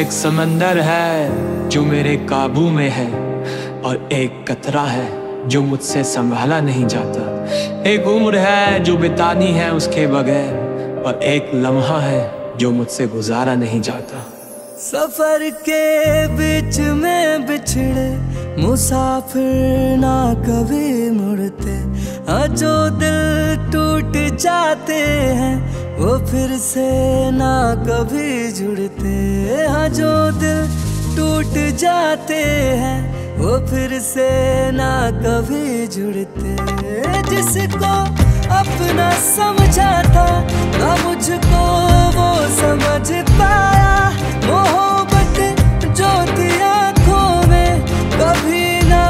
एक समंदर है जो मेरे काबू में है और एक कतरा है जो मुझसे संभाला नहीं जाता। एक उम्र है जो बितानी है उसके बगैर और एक लम्हा है जो मुझसे गुजारा नहीं जाता। सफर के बीच में बिछड़े मुसाफिर ना कभी मुड़ते, जो दिल टूट जाते हैं वो फिर से ना कभी जुड़ते। जो दिल टूट जाते हैं वो फिर से ना कभी जुड़ते। जिसको अपना समझा था ना मुझको वो समझ पाया, मोहब्बत जो थी आँखों में कभी ना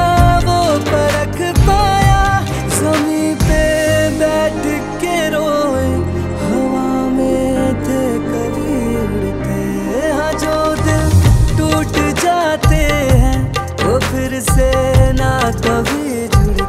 वो परख पाया। जमीन पे बैठ के रोए हवा में थे कभी उड़ते। जो दिल टूट जाते हैं वो फिर से ना कभी जुड़ते।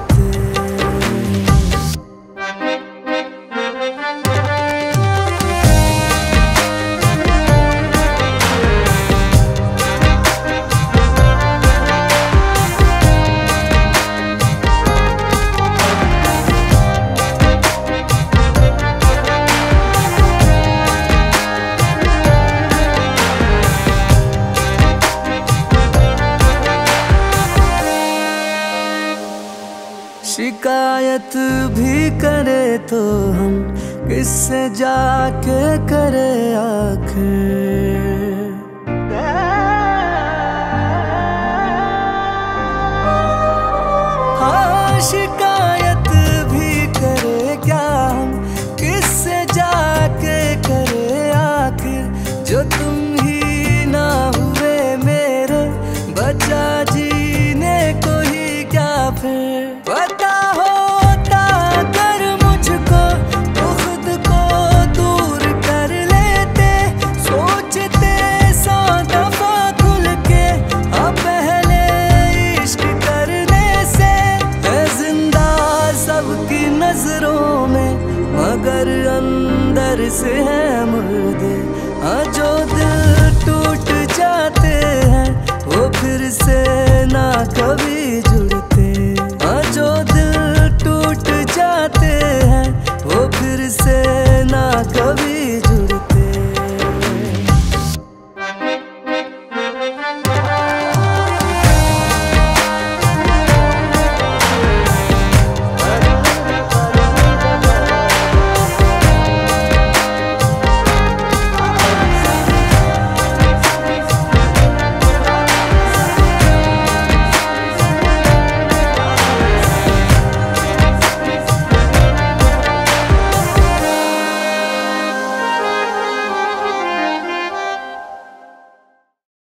शिकायत भी करे तो हम किससे जाके करे आखिर। हाँ, शिकायत भी करे क्या हम किससे जाके करे आखिर। जो तुम ही ना हुए मेरे बचा जीने को ही क्या फिर। नजरों में मगर अंदर से है